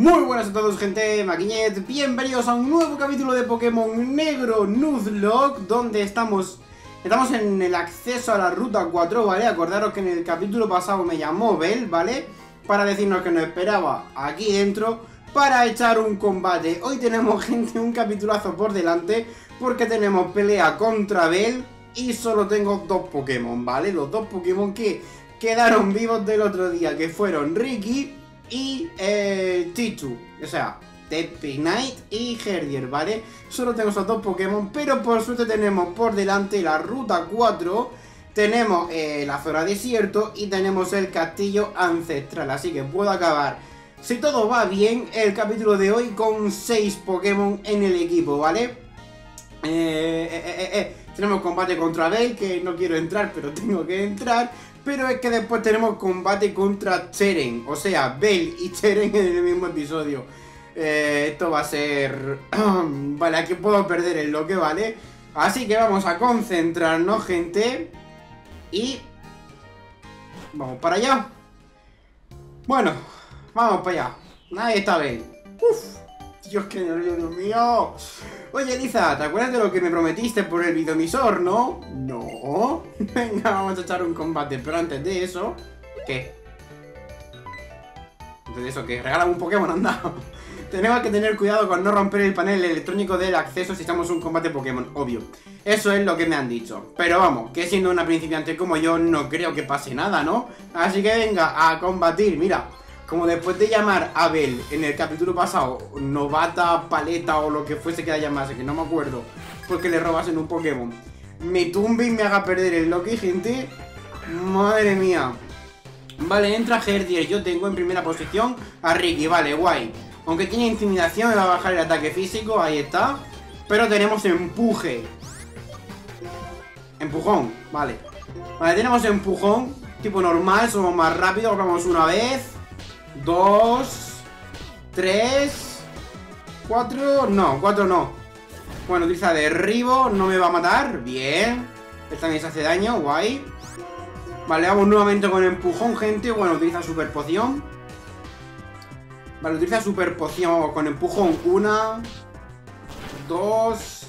Muy buenas a todos, gente, Ñet, bienvenidos a un nuevo capítulo de Pokémon Negro Nuzlocke, donde estamos en el acceso a la Ruta 4, ¿vale? Acordaros que en el capítulo pasado me llamó Bel, ¿vale? Para decirnos que nos esperaba aquí dentro para echar un combate. Hoy tenemos, gente, un capitulazo por delante porque tenemos pelea contra Bel y solo tengo dos Pokémon, ¿vale? Los dos Pokémon que quedaron vivos del otro día, que fueron Ricky y Chichu, o sea, Pignite y Herdier, ¿vale? Solo tengo esos dos Pokémon, pero por suerte tenemos por delante la Ruta 4, tenemos la zona desierto y tenemos el castillo ancestral, así que puedo acabar, si todo va bien, el capítulo de hoy con 6 Pokémon en el equipo, ¿vale? Tenemos combate contra Bel, que no quiero entrar, pero tengo que entrar. Pero es que después tenemos combate contra Cheren, o sea, Bel y Cheren en el mismo episodio. Esto va a ser... vale, aquí puedo perder el bloque, ¿vale? Así que vamos a concentrarnos, gente. Y... vamos para allá. Bueno, vamos para allá. Ahí está Bel. Uf, Dios, qué nervio, Dios mío. Oye, Liza, ¿te acuerdas de lo que me prometiste por el videomisor, no? No. Venga, vamos a echar un combate. Pero antes de eso... ¿qué? Antes de eso, ¿qué? Regala un Pokémon, anda. Tenemos que tener cuidado con no romper el panel electrónico del acceso si estamos en un combate Pokémon, obvio. Eso es lo que me han dicho. Pero vamos, que siendo una principiante como yo, no creo que pase nada, ¿no? Así que venga, a combatir, mira. Como después de llamar a Bel en el capítulo pasado, novata, paleta o lo que fuese que la llamase, que no me acuerdo, porque le robasen un Pokémon, me tumbe y me haga perder el Loki, gente. Madre mía. Vale, entra Herdier. Yo tengo en primera posición a Ricky, vale, guay. Aunque tiene intimidación, me va a bajar el ataque físico, ahí está. Pero tenemos empuje. Empujón, vale. Vale, tenemos empujón, tipo normal, somos más rápidos, vamos una vez. 2 3 4. No, 4 no. Bueno, utiliza derribo, no me va a matar. Bien, él también se hace daño, guay. Vale, vamos nuevamente con empujón, gente. Bueno, utiliza super poción. Vale, utiliza super poción, vamos con empujón. 1 2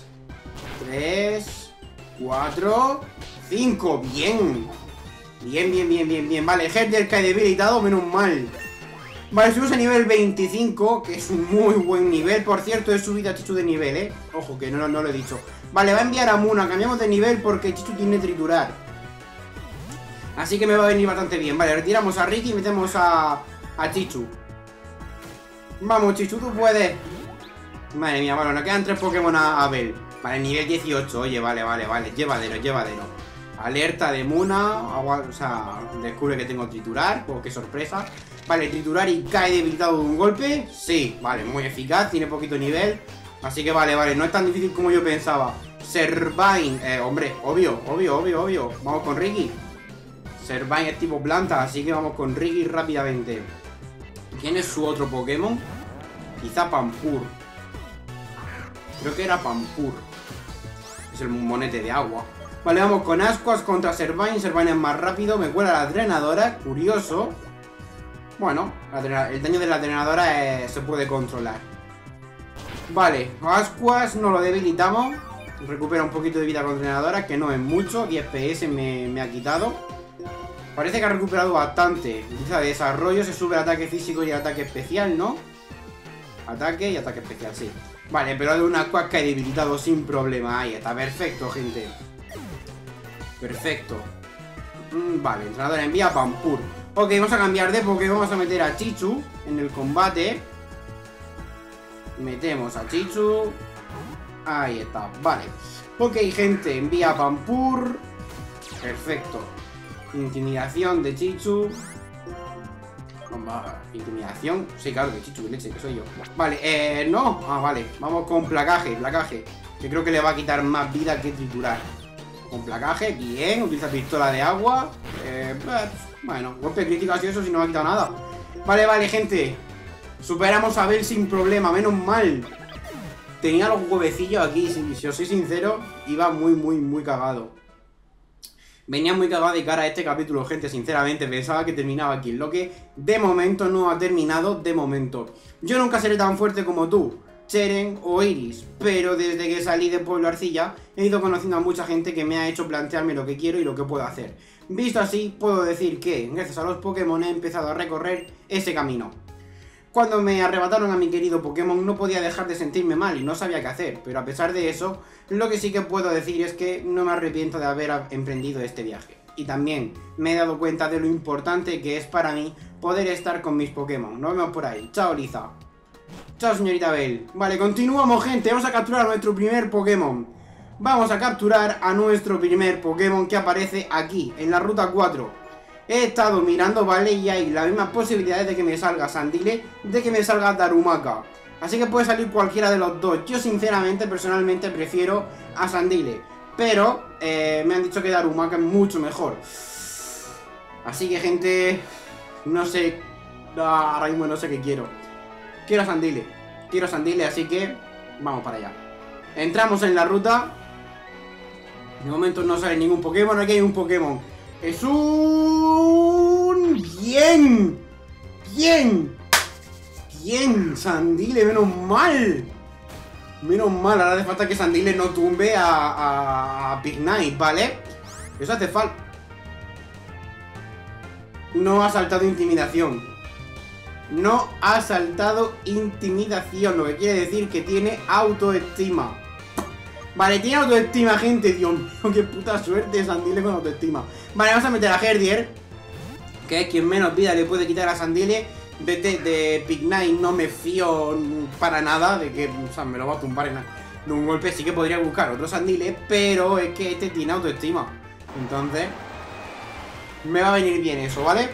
3 4 5. Bien. Bien. Vale, Herdier cae debilitado, menos mal. Vale, subimos a nivel 25, que es un muy buen nivel. Por cierto, he subido a Chichu de nivel, ¿eh? Ojo, que no lo he dicho. Vale, va a enviar a Muna. Cambiamos de nivel porque Chichu tiene triturar. Así que me va a venir bastante bien. Vale, retiramos a Ricky y metemos a Chichu. Vamos, Chichu, tú puedes. Madre mía, bueno, nos quedan 3 Pokémon a Bel. Vale, nivel 18. Oye, vale. Llévadelo. Alerta de Muna, o sea, descubre que tengo triturar, pues qué sorpresa. Vale, triturar y cae debilitado de un golpe. Sí, vale, muy eficaz, tiene poquito nivel. Así que vale, no es tan difícil como yo pensaba. Servine, hombre, obvio. Vamos con Ricky. Servine es tipo planta, así que vamos con Ricky rápidamente. ¿Quién es su otro Pokémon? Quizá Panpour. Creo que era Panpour. Es el monete de agua. Vale, vamos con Asquas contra Servine. Servine es más rápido, me cuela la drenadora. Curioso. Bueno, el daño de la drenadora se puede controlar. Vale, Asquas no lo debilitamos. Recupera un poquito de vida con drenadora, que no es mucho, 10 PS me ha quitado. Parece que ha recuperado bastante. Utiliza desarrollo, se sube el ataque físico y el ataque especial, ¿no? Ataque y ataque especial, sí. Vale, pero de una Asquas que he debilitado sin problema. Ahí está, perfecto, gente. Perfecto. Vale, entrenador envía a Panpour. Ok, vamos a cambiar de Pokémon. Vamos a meter a Chichu en el combate. Metemos a Chichu. Ahí está, vale. Ok, gente, envía a Panpour. Perfecto. Intimidación de Chichu. Intimidación. Sí, claro, de Chichu, leche, que soy yo. Vale, no. Ah, vale. Vamos con placaje. Que creo que le va a quitar más vida que triturar. Con placaje, bien, utiliza pistola de agua. Bueno, golpe crítico así, eso si no me ha quitado nada. Vale, gente. Superamos a Bel sin problema, menos mal. Tenía los huevecillos aquí, si os soy sincero, iba muy cagado. Venía muy cagado de cara a este capítulo, gente, sinceramente. Pensaba que terminaba aquí, lo que de momento no ha terminado, de momento. Yo nunca seré tan fuerte como tú, Cheren o Iris, pero desde que salí de Pueblo Arcilla he ido conociendo a mucha gente que me ha hecho plantearme lo que quiero y lo que puedo hacer. Visto así, puedo decir que, gracias a los Pokémon, he empezado a recorrer ese camino. Cuando me arrebataron a mi querido Pokémon no podía dejar de sentirme mal y no sabía qué hacer, pero a pesar de eso, lo que sí que puedo decir es que no me arrepiento de haber emprendido este viaje. Y también me he dado cuenta de lo importante que es para mí poder estar con mis Pokémon. Nos vemos por ahí. Chao, Liza. Chao, señorita Bel. Vale, continuamos, gente. Vamos a capturar a nuestro primer Pokémon. Vamos a capturar a nuestro primer Pokémon que aparece aquí, en la Ruta 4. He estado mirando, ¿vale? Y hay las mismas posibilidades de que me salga Sandile, de que me salga Darumaka. Así que puede salir cualquiera de los dos. Yo sinceramente, personalmente, prefiero a Sandile. Pero me han dicho que Darumaka es mucho mejor. Así que, gente, no sé. Ahora mismo no sé qué quiero. Quiero a Sandile. Quiero a Sandile, así que vamos para allá. Entramos en la ruta. De momento no sale ningún Pokémon. Aquí hay un Pokémon. Es un... ¿Quién? Sandile, menos mal. Menos mal, ahora hace falta que Sandile no tumbe a Pignite, ¿vale? Eso hace falta. No ha saltado intimidación. No ha saltado intimidación, lo que quiere decir que tiene autoestima. Vale, tiene autoestima, gente, Dios mío, qué puta suerte Sandile con autoestima. Vale, vamos a meter a Herdier, que es quien menos vida le puede quitar a Sandile. De Pignite no me fío para nada, de que, o sea, me lo va a tumbar de un golpe. Sí que podría buscar otro Sandile, pero es que este tiene autoestima, entonces me va a venir bien eso, ¿vale?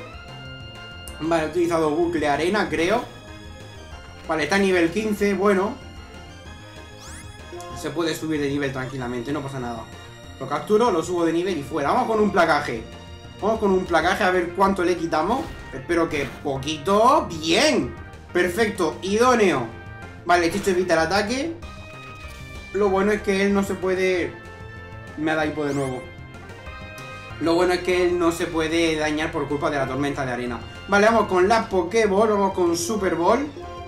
Vale, he utilizado bucle arena, creo. Vale, está a nivel 15, bueno. Se puede subir de nivel tranquilamente, no pasa nada. Lo capturo, lo subo de nivel y fuera. Vamos con un placaje. Vamos con un placaje a ver cuánto le quitamos. Espero que poquito. Bien. Perfecto, idóneo. Vale, Chichu evita el ataque. Lo bueno es que él no se puede... Me ha dado hipo de nuevo. Lo bueno es que él no se puede dañar por culpa de la tormenta de arena. Vale, vamos con la Pokéball. Vamos con Super Ball.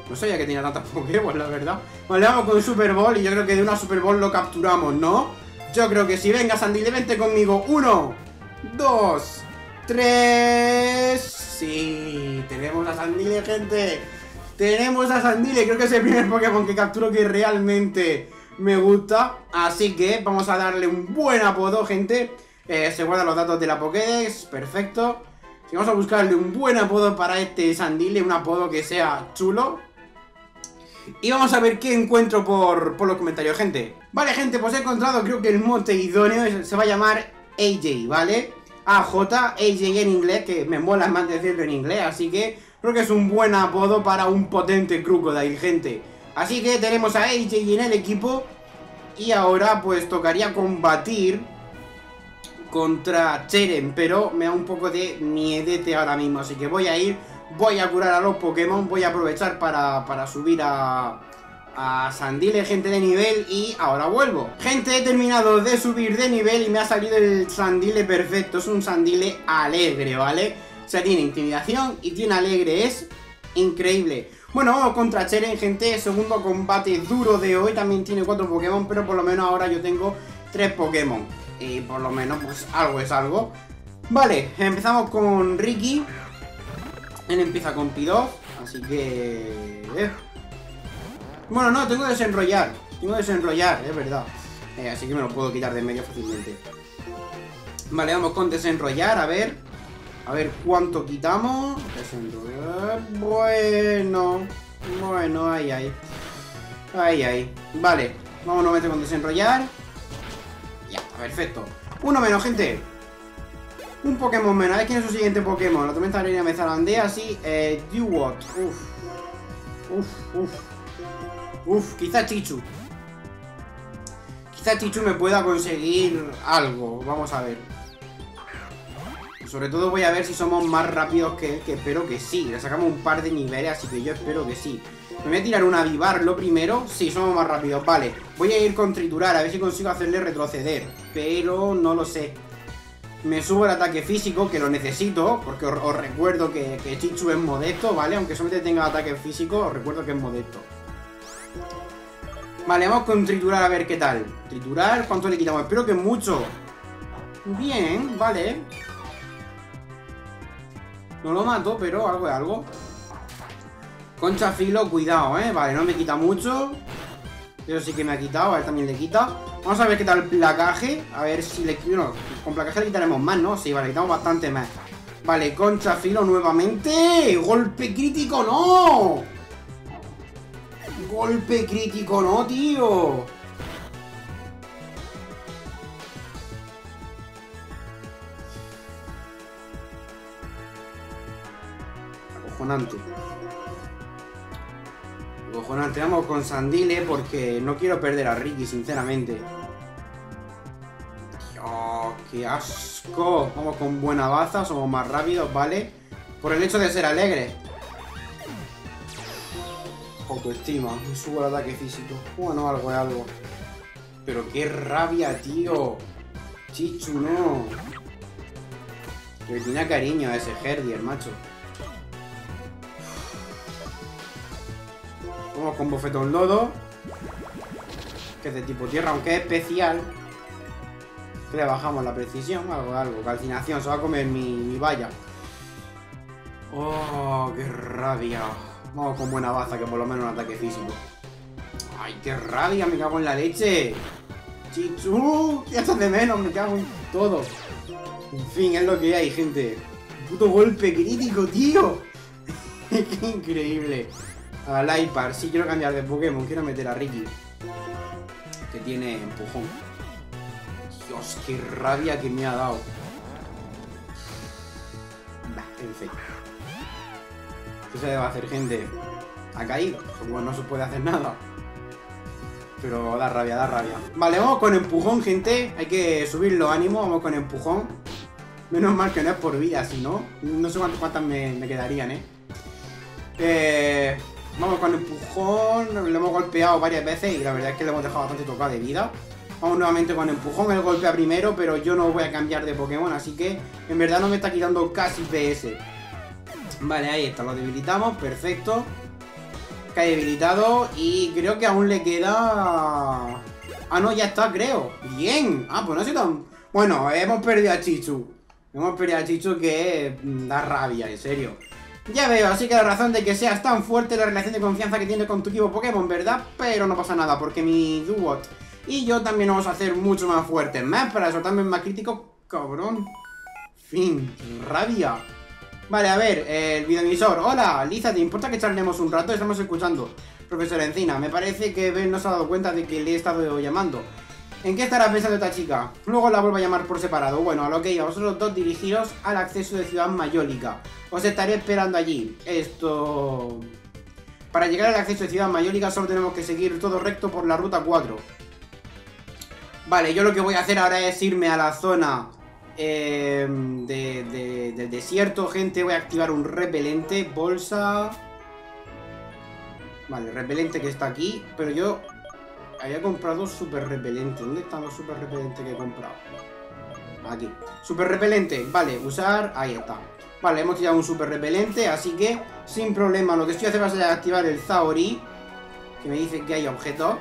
No sabía que tenía tantas Pokéballs, la verdad. Vale, vamos con Super Ball y yo creo que de una Super Ball lo capturamos, ¿no? Yo creo que sí. Venga, Sandile, vente conmigo. 1, 2, 3. Sí, tenemos a Sandile, gente. Tenemos a Sandile. Creo que es el primer Pokémon que capturo que realmente me gusta. Así que vamos a darle un buen apodo, gente. Se guardan los datos de la Pokédex. Perfecto. Sí, vamos a buscarle un buen apodo para este Sandile. Un apodo que sea chulo. Y vamos a ver qué encuentro por los comentarios, gente. Vale, gente, pues he encontrado, creo que el mote idóneo se va a llamar AJ, ¿vale? AJ en inglés, que me mola más decirlo en inglés, así que creo que es un buen apodo para un potente Krokorok, gente. Así que tenemos a AJ en el equipo y ahora pues tocaría combatir contra Cheren, pero me da un poco de miedete ahora mismo, así que voy a ir... Voy a curar a los Pokémon, voy a aprovechar para subir a Sandile, gente, de nivel. Y ahora vuelvo. Gente, he terminado de subir de nivel y me ha salido el Sandile perfecto. Es un Sandile alegre, ¿vale? O sea, tiene intimidación y tiene alegre, es increíble. Bueno, vamos contra Cheren, gente. Segundo combate duro de hoy. También tiene 4 Pokémon, pero por lo menos ahora yo tengo 3 Pokémon. Y por lo menos, pues, algo es algo. Vale, empezamos con Ricky. Él empieza con Pido, así que... Bueno, no, tengo que desenrollar. Tengo que desenrollar, es verdad. Así que me lo puedo quitar de en medio fácilmente. Vale, vamos con desenrollar, a ver. A ver cuánto quitamos. Desenrollar... Bueno... Bueno, ahí, ahí. Ahí, ahí. Vale, vamos a meter con desenrollar. Ya está, perfecto. Uno menos, gente. Un Pokémon menos, a ver quién es su siguiente Pokémon. La tormenta de arena me zarandea, así. Dewott. Uf, quizá Chichu. Quizá Chichu me pueda conseguir algo. Vamos a ver. Sobre todo voy a ver si somos más rápidos que él, que espero que sí. Le sacamos un par de niveles, así que yo espero que sí. Me voy a tirar un avivar lo primero. Sí, somos más rápidos, vale. Voy a ir con triturar, a ver si consigo hacerle retroceder. Pero no lo sé. Me subo al ataque físico, que lo necesito, porque os recuerdo que Chichu es modesto, ¿vale? Aunque solamente tenga ataque físico, os recuerdo que es modesto. Vale, vamos con triturar a ver qué tal. Triturar, ¿cuánto le quitamos? Espero que mucho. Bien, vale. No lo mato, pero algo es algo. Concha filo, cuidado, ¿eh? Vale, no me quita mucho. Eso sí que me ha quitado, a ver, también le quita. Vamos a ver qué tal el placaje. A ver si le... No, con placaje le quitaremos más, ¿no? Sí, vale, le quitamos bastante más. Vale, concha filo nuevamente. ¡Golpe crítico, no! ¡Golpe crítico, no, tío! Acojonante. Acojonante, vamos con Sandile porque no quiero perder a Ricky, sinceramente. Dios, qué asco. Vamos con buena baza, somos más rápidos, ¿vale? Por el hecho de ser alegres. Autoestima, me subo al ataque físico. Bueno, algo es algo. Pero qué rabia, tío. Chichu, no. Le tenía cariño a ese Herdier, macho. Vamos con bofetón lodo, que es de tipo tierra, aunque es especial. Le bajamos la precisión, algo, algo. Calcinación, se va a comer mi valla. Oh, qué rabia. Vamos con buena baza, que por lo menos un ataque físico. Ay, qué rabia, me cago en la leche. Chichu, ya estás de menos, me cago en todo. En fin, es lo que hay, gente. Puto golpe crítico, tío. Qué increíble. Al iPad, sí quiero cambiar de Pokémon, quiero meter a Ricky, que tiene empujón. Dios, qué rabia que me ha dado. Bah, en fin. ¿Qué se debe hacer, gente? Ha caído, bueno, no se puede hacer nada. Pero da rabia, da rabia. Vale, vamos con empujón, gente. Hay que subir los ánimos, vamos con empujón. Menos mal que no es por vida, si no, no sé cuántas me quedarían, ¿eh? Vamos con el empujón, lo hemos golpeado varias veces y la verdad es que le hemos dejado bastante tocado de vida. Vamos nuevamente con el empujón, él golpea primero, pero yo no voy a cambiar de Pokémon, así que en verdad no me está quitando casi PS. Vale, ahí está, lo debilitamos, perfecto. Cae debilitado y creo que aún le queda... Ah, no, ya está, creo. Bien, ah, pues no sé tan... Bueno, hemos perdido a Chichu. Hemos perdido a Chichu, que da rabia, en serio. Ya veo, así que la razón de que seas tan fuerte es la relación de confianza que tienes con tu equipo Pokémon, ¿verdad? Pero no pasa nada, porque mi Dewott y yo también vamos a hacer mucho más fuertes. Más para eso, también más crítico, cabrón. Fin, rabia. Vale, a ver, el videoemisor. Hola, Liza, ¿te importa que charlemos un rato? Estamos escuchando. Profesora Encina, me parece que Bel no se ha dado cuenta de que le he estado llamando. ¿En qué estará pensando esta chica? Luego la vuelvo a llamar por separado. Bueno, a lo que iba, vosotros dos dirigiros al acceso de Ciudad Mayólica. Os estaré esperando allí. Esto... Para llegar al acceso de Ciudad Mayólica solo tenemos que seguir todo recto por la Ruta 4. Vale, yo lo que voy a hacer ahora es irme a la zona del desierto, gente. Voy a activar un repelente, bolsa... Vale, repelente que está aquí, pero yo... Había comprado super repelente. ¿Dónde están los super repelentes que he comprado? Aquí. Super repelente. Vale, usar. Ahí está. Vale, hemos tirado un super repelente. Así que, sin problema, lo que estoy haciendo es activar el Zaori. Que me dice que hay objetos.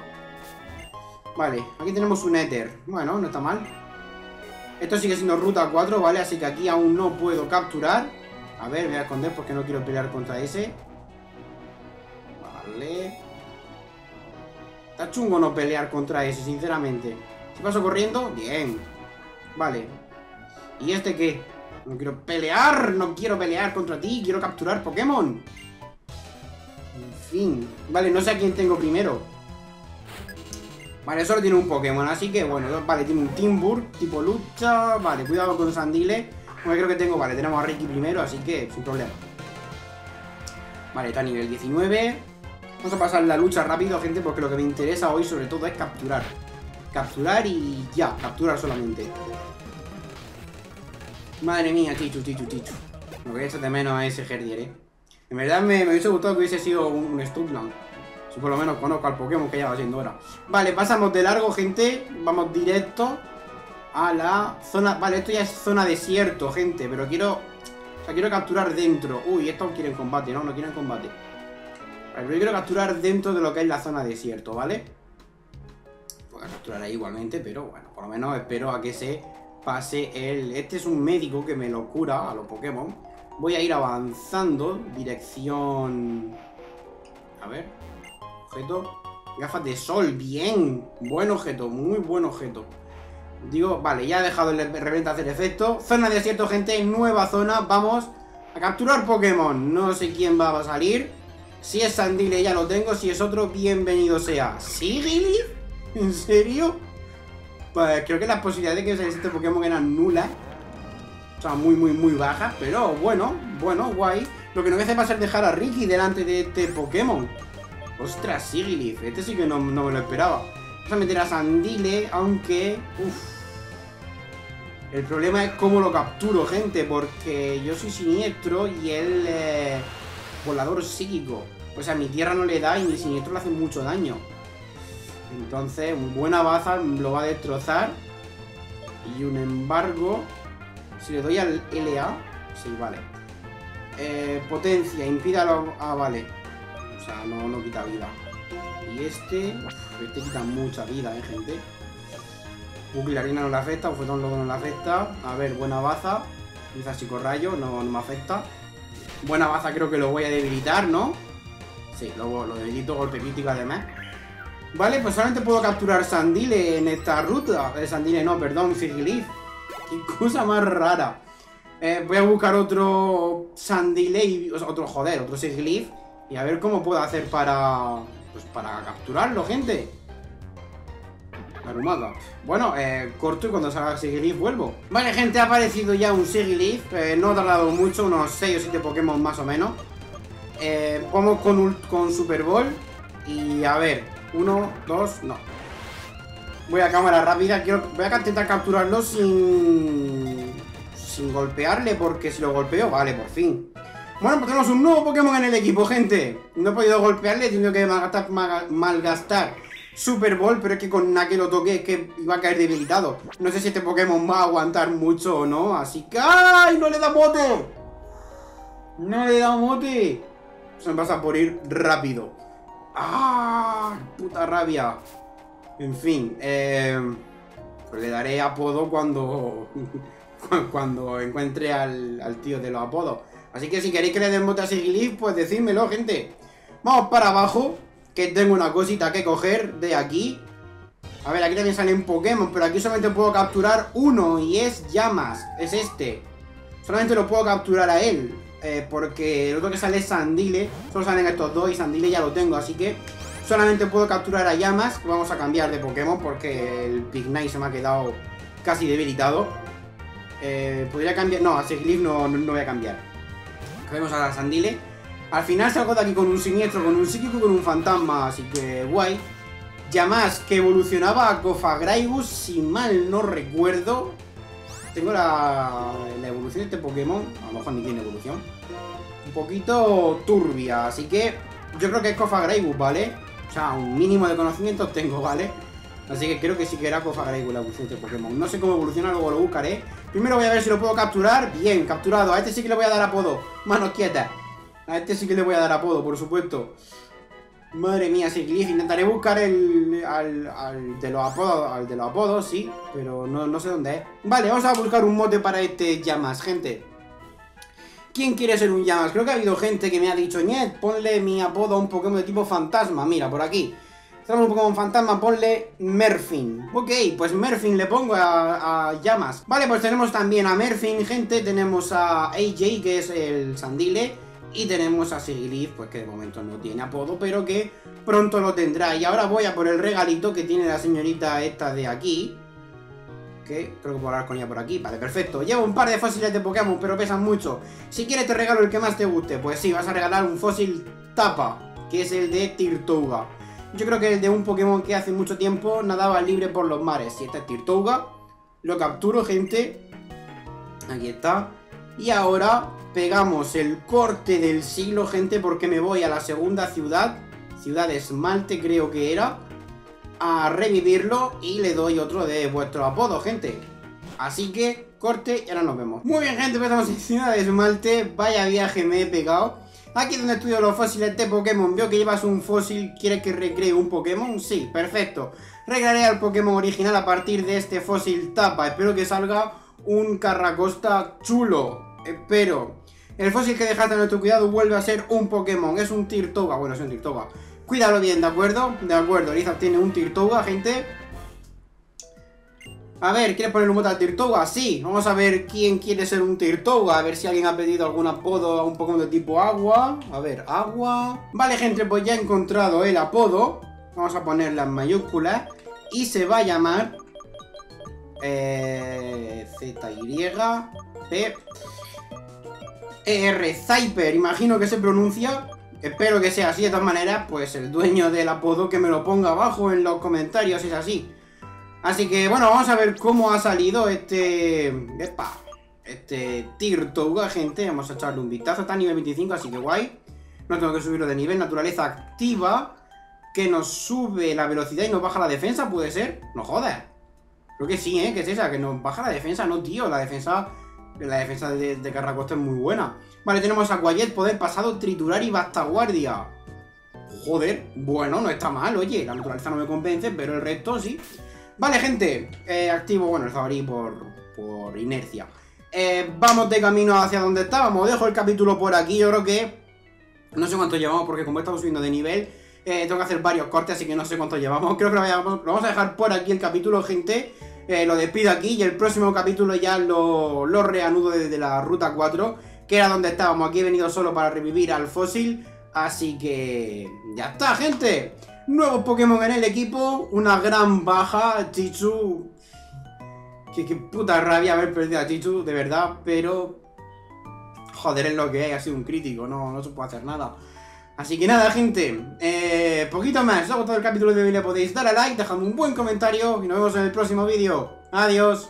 Vale, aquí tenemos un éter. Bueno, no está mal. Esto sigue siendo ruta 4, ¿vale? Así que aquí aún no puedo capturar. A ver, me voy a esconder porque no quiero pelear contra ese. Vale. Está chungo no pelear contra ese, sinceramente. ¿Se pasó corriendo? Bien. Vale. ¿Y este qué? No quiero pelear. No quiero pelear contra ti. Quiero capturar Pokémon. En fin. Vale, no sé a quién tengo primero. Vale, solo tiene un Pokémon. Así que, bueno. Vale, tiene un Timbur tipo lucha. Vale, cuidado con Sandile. Bueno, creo que tengo... Vale, tenemos a Ricky primero. Así que, sin problema. Vale, está a nivel 19. Vamos a pasar la lucha rápido, gente, porque lo que me interesa hoy sobre todo es capturar. Capturar y ya, capturar solamente. Madre mía, Chichu, Chichu, Chichu. Lo que he hecho de menos a ese Herdier, ¿eh? En verdad me hubiese gustado que hubiese sido un Stumpland. Si por lo menos conozco al Pokémon que ya va siendo hora. Vale, pasamos de largo, gente. Vamos directo a la zona... Vale, esto ya es zona desierto, gente. Pero quiero... O sea, quiero capturar dentro. Uy, esto no quieren combate, ¿no? No quieren combate. Vale, pero yo quiero capturar dentro de lo que es la zona desierto, ¿vale? Voy a capturar ahí igualmente, pero bueno, por lo menos espero a que se pase el... Este es un médico que me lo cura a los Pokémon. Voy a ir avanzando, dirección... A ver, objeto... Gafas de sol, bien. Buen objeto, muy buen objeto. Digo, vale, ya he dejado el reventa hacer efecto. Zona de desierto, gente, nueva zona. Vamos a capturar Pokémon. No sé quién va a salir. Si es Sandile ya lo tengo, si es otro, bienvenido sea. ¿Sigilyph? ¿En serio? Pues creo que las posibilidades de que saliese este Pokémon eran nulas. O sea, muy, muy, muy bajas. Pero bueno, bueno, guay. Lo que no voy a hacer va a ser dejar a Ricky delante de este Pokémon. Ostras, Sigilyph, este sí que no me lo esperaba. Vamos a meter a Sandile, aunque... Uff. El problema es cómo lo capturo, gente, porque yo soy siniestro y él... volador psíquico. O sea, mi tierra no le da y mi siniestro le hace mucho daño. Entonces, buena baza lo va a destrozar. Y un embargo... Si le doy al LA... Sí, vale. Potencia, impídalo... Ah, vale. No quita vida. Y este quita mucha vida, gente. Bucle la arena no le afecta, bofetón lodo no le afecta. A ver, buena baza. Liza psicorrayo, no me afecta. Buena baza, creo que lo voy a debilitar, ¿no? Sí, lo debilito, golpe crítico además. Vale, pues solamente puedo capturar Sandile en esta ruta. Sandile no, perdón, Sigilyph. Qué cosa más rara. Voy a buscar otro Sandile y... otro Sigilyph. Y a ver cómo puedo hacer para... Pues para capturarlo, gente. Darumaka. Bueno, corto y cuando salga Sigilyph vuelvo. Vale, gente, ha aparecido ya un Sigilyph. No ha tardado mucho, unos 6 o 7 Pokémon más o menos. Vamos con Super Ball. Y a ver, 1, 2, no. Voy a cámara rápida. Voy a intentar capturarlo sin golpearle, porque si lo golpeo, vale, por fin. Bueno, pues tenemos un nuevo Pokémon en el equipo, gente. No he podido golpearle, he tenido que malgastar Super Ball, pero es que con nada que lo toque es que iba a caer debilitado. No sé si este Pokémon va a aguantar mucho o no, así que... ¡Ay! ¡No le da mote! ¡No le da mote! Se me pasa por ir rápido. ¡Ah! ¡Puta rabia! En fin, pues le daré apodo cuando... cuando encuentre al tío de los apodos. Así que si queréis que le den mote a Sigilyph, pues decídmelo, gente. Vamos para abajo, que tengo una cosita que coger de aquí. A ver, aquí también salen Pokémon, pero aquí solamente puedo capturar uno, y es Llamas, es este. Solamente lo puedo capturar a él, porque el otro que sale es Sandile. Solo salen estos dos y Sandile ya lo tengo, así que solamente puedo capturar a Llamas. Vamos a cambiar de Pokémon porque el Pignite se me ha quedado casi debilitado. Podría cambiar, no, a Sigilyph no voy a cambiar. Vemos a la Sandile. Al final salgo de aquí con un siniestro, con un psíquico y con un fantasma, así que guay. Llamas, que evolucionaba a Cofagraibus, si mal no recuerdo. Tengo la evolución de este Pokémon, a lo mejor ni tiene evolución. Un poquito turbia, así que yo creo que es Cofagraibus, ¿vale? O sea, un mínimo de conocimientos tengo, ¿vale? Así que creo que sí que era Cofagraibus la evolución de este Pokémon. No sé cómo evoluciona, luego lo buscaré. Primero voy a ver si lo puedo capturar. Bien, capturado. A este sí que le voy a dar apodo. Manos quietas. A este sí que le voy a dar apodo, por supuesto. Madre mía, Sigilyph. Intentaré buscar al de los apodos, sí. Pero no sé dónde es. Vale, vamos a buscar un mote para este Llamas, gente. ¿Quién quiere ser un Llamas? Creo que ha habido gente que me ha dicho: Ñet, ponle mi apodo a un Pokémon de tipo fantasma. Mira, por aquí. Tenemos un Pokémon fantasma, ponle Merfin. Ok, pues Merfin le pongo a Llamas. Vale, pues tenemos también a Merfin, gente. Tenemos a AJ, que es el Sandile. Y tenemos a Sigilyph, pues que de momento no tiene apodo, pero que pronto lo tendrá. Y ahora voy a por el regalito que tiene la señorita esta de aquí. Que creo que puedo hablar con ella por aquí. Vale, perfecto. Llevo un par de fósiles de Pokémon, pero pesan mucho. Si quieres te regalo el que más te guste. Pues sí, vas a regalar un fósil tapa, que es el de Tirtouga. Yo creo que el de un Pokémon que hace mucho tiempo nadaba libre por los mares. Y este es Tirtouga. Lo capturo, gente. Aquí está. Y ahora pegamos el corte del siglo, gente, porque me voy a la segunda ciudad. Ciudad Esmalte, creo que era. A revivirlo y le doy otro de vuestro apodo, gente. Así que corte y ahora nos vemos. Muy bien, gente, pues estamos en Ciudad Esmalte. Vaya viaje me he pegado. Aquí es donde estudio los fósiles de Pokémon. Veo que llevas un fósil. ¿Quieres que recree un Pokémon? Sí, perfecto. Recrearé al Pokémon original a partir de este fósil tapa. Espero que salga un Carracosta chulo. Espero. El fósil que dejaste a nuestro cuidado vuelve a ser un Pokémon. Es un Tirtouga. Bueno, es un Tirtouga. Cuídalo bien, ¿de acuerdo? De acuerdo. Liza tiene un Tirtouga, gente. A ver, ¿quieres poner un voto al Tirtouga? Sí. Vamos a ver quién quiere ser un Tirtouga. A ver si alguien ha pedido algún apodo a un Pokémon de tipo agua. A ver, agua. Vale, gente, pues ya he encontrado el apodo. Vamos a poner las mayúsculas. Y se va a llamar... ZYPER Zyper, imagino que se pronuncia. Espero que sea así, de todas maneras. Pues el dueño del apodo que me lo ponga abajo en los comentarios si es así. Así que bueno, vamos a ver cómo ha salido este... este Tirtouga, gente. Vamos a echarle un vistazo, está a nivel 25, así que guay. No tengo que subirlo de nivel. Naturaleza activa, que nos sube la velocidad y nos baja la defensa, ¿puede ser? No jodas. Creo que sí, ¿eh? ¿Qué es esa? Que nos baja la defensa. No, tío, la defensa de Carracosta es muy buena. Vale, tenemos a Ñet, poder pasado, triturar y bastaguardia. Joder, bueno, no está mal, oye. La naturaleza no me convence, pero el resto sí. Vale, gente, activo, bueno, el Zabarí por inercia. Vamos de camino hacia donde estábamos. Dejo el capítulo por aquí, yo creo que... No sé cuánto llevamos, porque como estamos subiendo de nivel, tengo que hacer varios cortes, así que no sé cuánto llevamos. Creo que lo vamos a dejar por aquí el capítulo, gente. Lo despido aquí y el próximo capítulo ya lo reanudo desde la Ruta 4, que era donde estábamos. Aquí he venido solo para revivir al fósil, así que ya está, gente. Nuevos Pokémon en el equipo, una gran baja, Chichu. Qué puta rabia haber perdido a Chichu, de verdad, pero... Joder, es lo que hay, ha sido un crítico, no se puede hacer nada. Así que nada, gente, poquito más. Si os ha gustado el capítulo de hoy le podéis dar a like, dejadme un buen comentario y nos vemos en el próximo vídeo. Adiós.